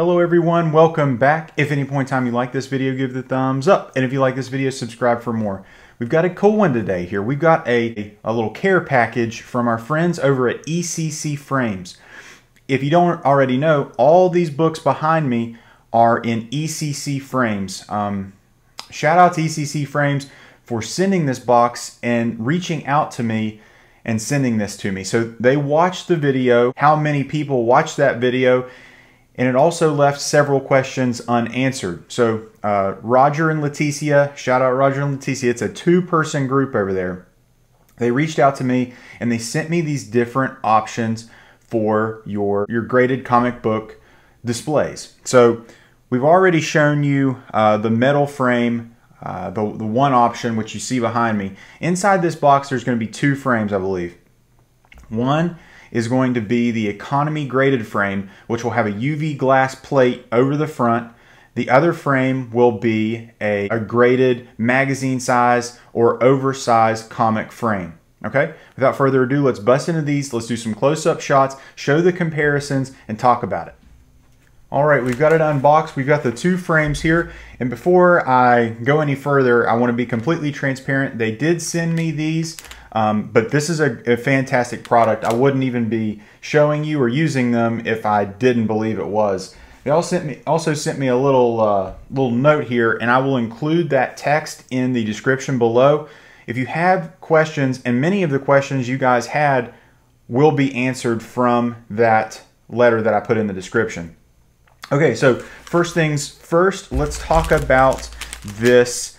Hello everyone, welcome back. If at any point in time you like this video, give it a thumbs up. And if you like this video, subscribe for more. We've got a cool one today here. We've got a little care package from our friends over at ECC Frames. If you don't already know, all these books behind me are in ECC Frames. Shout out to ECC Frames for sending this box and reaching out to me and sending this to me. So they watched the video, how many people watched that video, and it also left several questions unanswered. So Roger and Leticia, shout out Roger and Leticia, it's a two-person group over there. They reached out to me and they sent me these different options for your graded comic book displays. So we've already shown you the metal frame, the one option which you see behind me. Inside this box there's going to be two frames, I believe. One is going to be the economy graded frame, which will have a UV glass plate over the front. The other frame will be a graded magazine size or oversized comic frame. Okay, without further ado, let's bust into these, let's do some close-up shots, show the comparisons, and talk about it. All right, we've got it unboxed. We've got the two frames here. And before I go any further, I want to be completely transparent. They did send me these, but this is a fantastic product. I wouldn't even be showing you or using them if I didn't believe it was. They also sent me a little note here, and I will include that text in the description below. If you have questions, and many of the questions you guys had will be answered from that letter that I put in the description. Okay, so first things first, let's talk about this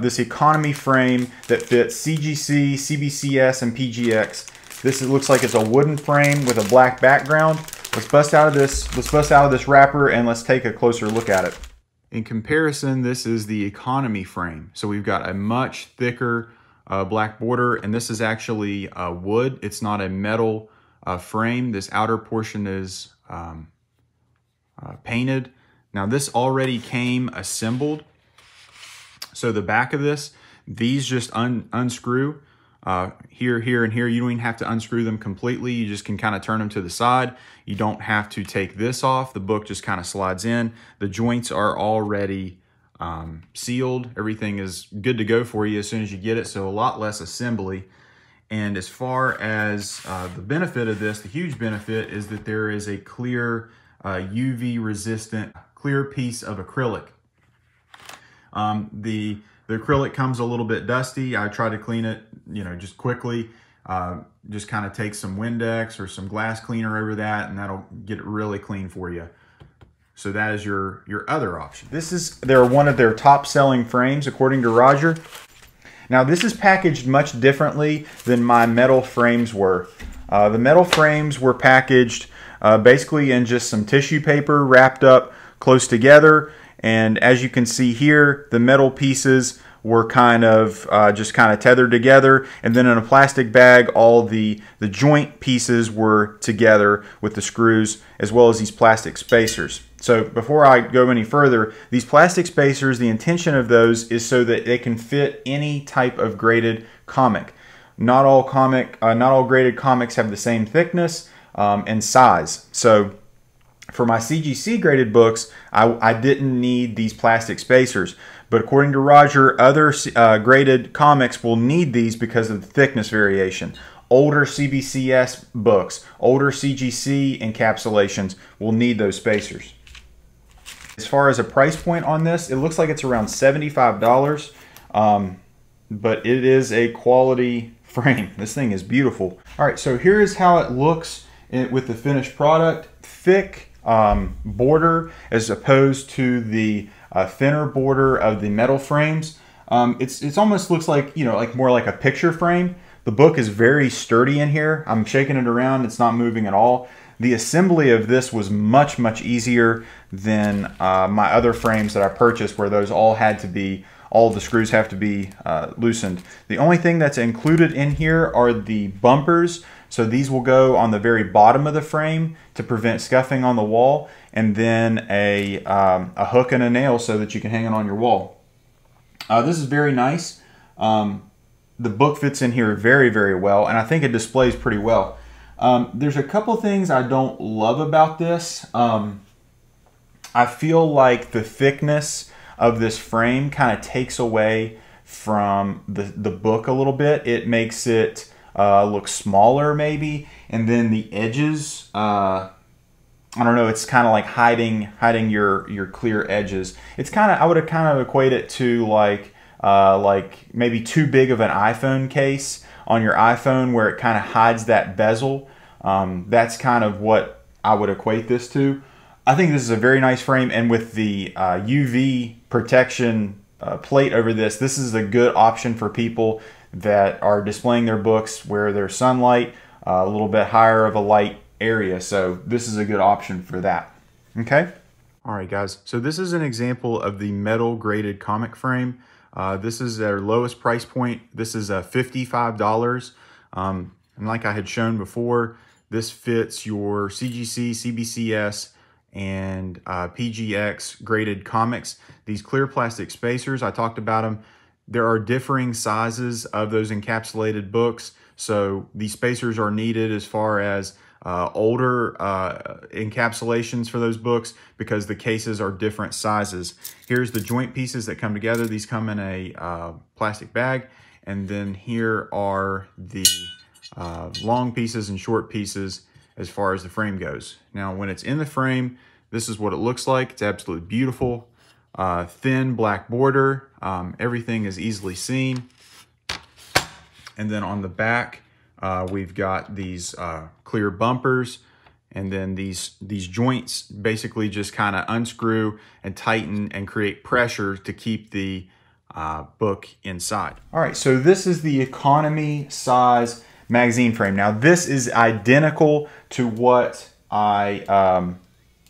this economy frame that fits CGC, CBCS, and PGX. This looks like it's a wooden frame with a black background. Let's bust out of this. Let's bust out of this wrapper and let's take a closer look at it. In comparison, this is the economy frame. So we've got a much thicker black border, and this is actually wood. It's not a metal frame. This outer portion is painted. Now this already came assembled. So the back of this, these just unscrew here, here, and here. You don't even have to unscrew them completely. You just can kind of turn them to the side. You don't have to take this off. The book just kind of slides in. The joints are already sealed. Everything is good to go for you as soon as you get it. So a lot less assembly. And as far as the benefit of this, the huge benefit is that there is a clear UV resistant clear piece of acrylic. The acrylic comes a little bit dusty. I try to clean it, you know, just quickly. Just kind of take some Windex or some glass cleaner over that, and that'll get it really clean for you. So that is your other option. This is one of their top selling frames according to Roger. Now this is packaged much differently than my metal frames were. The metal frames were packaged basically in just some tissue paper wrapped up close together, and as you can see here, the metal pieces were kind of just kind of tethered together, and then in a plastic bag all the joint pieces were together with the screws as well as these plastic spacers. So before I go any further, these plastic spacers, the intention of those is so that they can fit any type of graded comic. Not all graded comics have the same thickness and size. So for my CGC graded books, I didn't need these plastic spacers. But according to Roger, other graded comics will need these because of the thickness variation. Older CBCS books, older CGC encapsulations will need those spacers. As far as a price point on this, it looks like it's around $75, but it is a quality frame. This thing is beautiful. All right, so here is how it looks with the finished product. Thick border as opposed to the thinner border of the metal frames. It's almost looks like, you know, like more like a picture frame. The book is very sturdy in here. I'm shaking it around. It's not moving at all. The assembly of this was much easier than my other frames that I purchased, where those all had to be, all the screws have to be loosened. The only thing that's included in here are the bumpers. So these will go on the very bottom of the frame to prevent scuffing on the wall, and then a hook and a nail so that you can hang it on your wall. This is very nice. The book fits in here very well, and I think it displays pretty well. There's a couple things I don't love about this. I feel like the thickness of this frame kind of takes away from the book a little bit. It makes it look smaller maybe, and then the edges, I don't know, it's kind of like hiding your clear edges. It's kind of, I would have kind of equate it to like maybe too big of an iPhone case on your iPhone where it kind of hides that bezel. That's kind of what I would equate this to. I think this is a very nice frame, and with the UV protection plate over this, this is a good option for people that are displaying their books where there's sunlight, a little bit higher of a light area. So this is a good option for that. Okay. All right, guys. So this is an example of the metal graded comic frame. This is their lowest price point. This is $55. And like I had shown before, this fits your CGC, CBCS, and PGX graded comics. These clear plastic spacers, I talked about them. There are differing sizes of those encapsulated books. So these spacers are needed as far as older encapsulations for those books because the cases are different sizes. Here's the joint pieces that come together. These come in a plastic bag. And then here are the long pieces and short pieces as far as the frame goes. Now, when it's in the frame, this is what it looks like. It's absolutely beautiful. Thin black border. Everything is easily seen. And then on the back, we've got these clear bumpers, and then these joints basically just kind of unscrew and tighten and create pressure to keep the book inside. All right, so this is the economy size magazine frame. Now this is identical to what I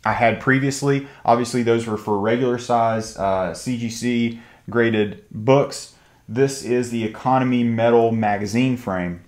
had previously. Obviously those were for regular size CGC graded books. This is the economy metal magazine frame.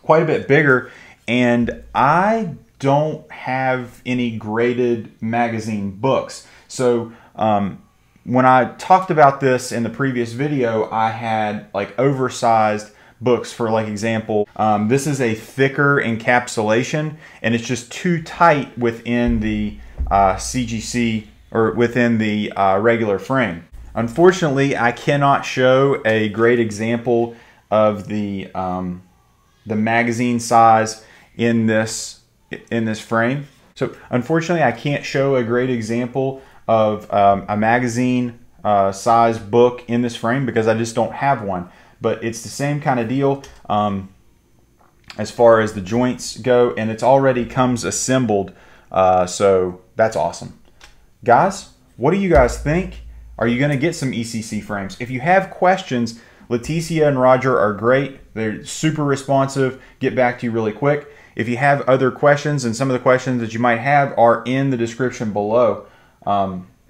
Quite a bit bigger, and I don't have any graded magazine books. So when I talked about this in the previous video, I had like oversized books for like example. This is a thicker encapsulation, and it's just too tight within the CGC or within the regular frame. Unfortunately, I cannot show a great example of the magazine size in this frame. So unfortunately, I can't show a great example of a magazine size book in this frame because I just don't have one. But it's the same kind of deal as far as the joints go, and it's already comes assembled. So that's awesome. Guys, what do you guys think? Are you gonna get some ECC frames? If you have questions, Leticia and Roger are great. They're super responsive, get back to you really quick. If you have other questions, and some of the questions that you might have are in the description below,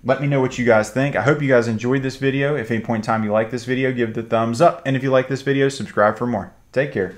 let me know what you guys think. I hope you guys enjoyed this video. If at any point in time you like this video, give it a thumbs up. And if you like this video, subscribe for more. Take care.